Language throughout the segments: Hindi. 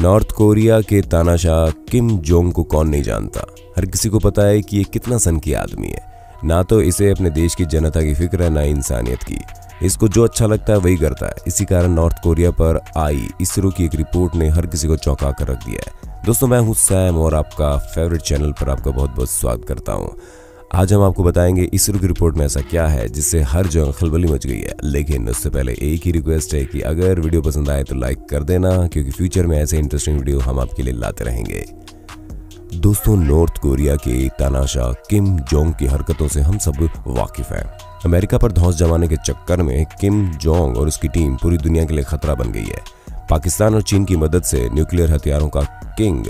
नॉर्थ कोरिया के तानाशाह किम जोंग को कौन नहीं जानता। हर किसी को पता है कि ये कितना सनकी आदमी है। ना तो इसे अपने देश की जनता की फिक्र है, ना इंसानियत की। इसको जो अच्छा लगता है वही करता है। इसी कारण नॉर्थ कोरिया पर आई इसरो की एक रिपोर्ट ने हर किसी को चौंका कर रख दिया है। दोस्तों, मैं हूं सैम और आपका फेवरेट चैनल पर आपका बहुत बहुत स्वागत करता हूँ। आज हम आपको बताएंगे इसरो की रिपोर्ट में ऐसा क्या है जिससे हर जगह खलबली मच गई है। लेकिन उससे पहले एक ही रिक्वेस्ट है कि अगर वीडियो पसंद आए तो लाइक कर देना, क्योंकि फ्यूचर में ऐसे इंटरेस्टिंग वीडियो हम आपके लिए लाते रहेंगे। दोस्तों, नॉर्थ कोरिया के तानाशाह किम जोंग की हरकतों से हम सब वाकिफ हैं। अमेरिका पर धौंस जमाने के चक्कर में किम जोंग और उसकी टीम पूरी दुनिया के लिए खतरा बन गई है। पाकिस्तान और चीन की मदद से न्यूक्लियर हथियारों का किंग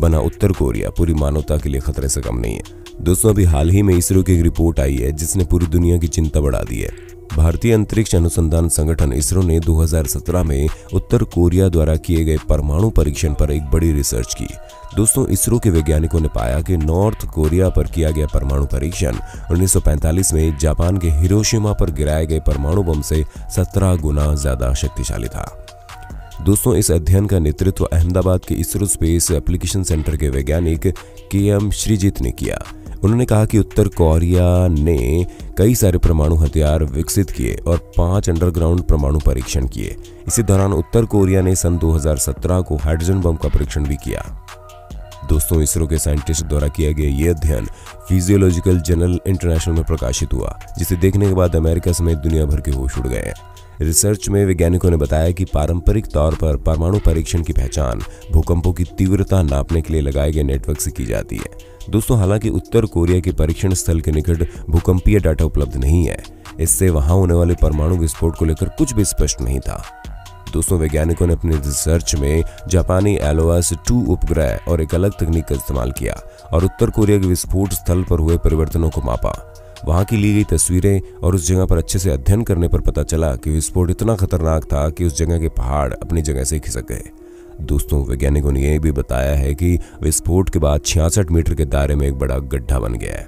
बना उत्तर कोरिया पूरी मानवता के लिए खतरे से कम नहीं है। दोस्तों, अभी हाल ही में इसरो की एक रिपोर्ट आई है जिसने पूरी दुनिया की चिंता बढ़ा दी है। भारतीय अंतरिक्ष अनुसंधान संगठन इसरो ने 2017 में उत्तर कोरिया द्वारा किए गए परमाणु परीक्षण पर एक बड़ी रिसर्च की। दोस्तों, इसरो के वैज्ञानिकों ने पाया कि नॉर्थ कोरिया पर किया गया परमाणु परीक्षण 1945 में जापान के हिरोशिमा पर गिराए गए परमाणु बम से 17 गुना ज्यादा शक्तिशाली था। दोस्तों, इस अध्ययन का नेतृत्व अहमदाबाद के इसरो स्पेस एप्लीकेशन सेंटर के वैज्ञानिक के.एम. श्रीजित ने किया। उन्होंने कहा कि उत्तर कोरिया ने कई सारे परमाणु हथियार विकसित किए और 5 अंडरग्राउंड परमाणु परीक्षण किए। इसी दौरान उत्तर कोरिया ने सन 2017 को हाइड्रोजन बम का परीक्षण भी किया। दोस्तों, इसरो के साइंटिस्ट द्वारा किया गया ये अध्ययन फिजियोलॉजिकल जर्नल इंटरनेशनल में प्रकाशित हुआ, जिसे देखने के बाद अमेरिका समेत दुनिया भर के होश उड़ गए। रिसर्च में वैज्ञानिकों ने बताया कि पारंपरिक तौर पर परमाणु परीक्षण की पहचान भूकंपों की तीव्रता नापने के लिए लगाए गए नेटवर्क से की जाती है। दोस्तों, हालांकि उत्तर कोरिया के परीक्षण स्थल के निकट भूकंपीय डाटा उपलब्ध नहीं है, इससे वहां होने वाले परमाणु विस्फोट को लेकर कुछ भी स्पष्ट नहीं था। दोस्तों, वैज्ञानिकों ने अपने रिसर्च में जापानी एलोएस-2 उपग्रह और एक अलग तकनीक का इस्तेमाल किया और उत्तर कोरिया के विस्फोट स्थल पर हुए परिवर्तनों को मापा। वहां की ली गई तस्वीरें और उस जगह पर अच्छे से अध्ययन करने पर पता चला कि विस्फोट इतना खतरनाक था कि उस जगह के पहाड़ अपनी जगह से खिसक गए। दोस्तों, वैज्ञानिकों ने यह भी बताया है कि विस्फोट के बाद 66 मीटर के दायरे में एक बड़ा गड्ढा बन गया है।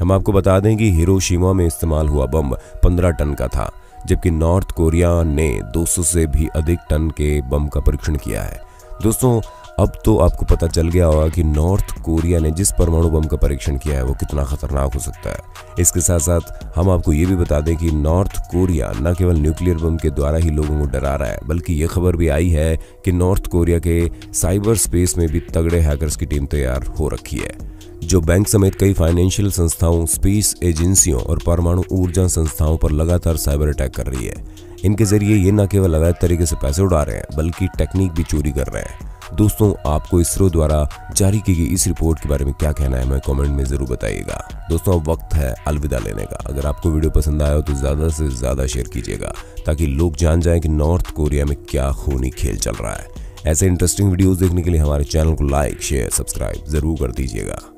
हम आपको बता दें कि हिरोशिमा में इस्तेमाल हुआ बम 15 टन का था, जबकि नॉर्थ कोरिया ने 200 से भी अधिक टन के बम का परीक्षण किया है। दोस्तों, अब तो आपको पता चल गया होगा कि नॉर्थ कोरिया ने जिस परमाणु बम का परीक्षण किया है वो कितना खतरनाक हो सकता है। इसके साथ साथ हम आपको ये भी बता दें कि नॉर्थ कोरिया न केवल न्यूक्लियर बम के द्वारा ही लोगों को डरा रहा है, बल्कि ये खबर भी आई है कि नॉर्थ कोरिया के साइबर स्पेस में भी तगड़े हैकर्स की टीम तैयार हो रखी है, जो बैंक समेत कई फाइनेंशियल संस्थाओं, स्पेस एजेंसियों और परमाणु ऊर्जा संस्थाओं पर लगातार साइबर अटैक कर रही है। इनके जरिए ये न केवल अवैध तरीके से पैसे उड़ा रहे हैं, बल्कि टेक्निक भी चोरी कर रहे हैं। दोस्तों, आपको इसरो द्वारा जारी की गई इस रिपोर्ट के बारे में क्या कहना है हमें कमेंट में जरूर बताइएगा। दोस्तों, अब वक्त है अलविदा लेने का। अगर आपको वीडियो पसंद आया हो तो ज्यादा से ज्यादा शेयर कीजिएगा ताकि लोग जान जाएं कि नॉर्थ कोरिया में क्या खूनी खेल चल रहा है। ऐसे इंटरेस्टिंग वीडियोज देखने के लिए हमारे चैनल को लाइक, शेयर, सब्सक्राइब जरूर कर दीजिएगा।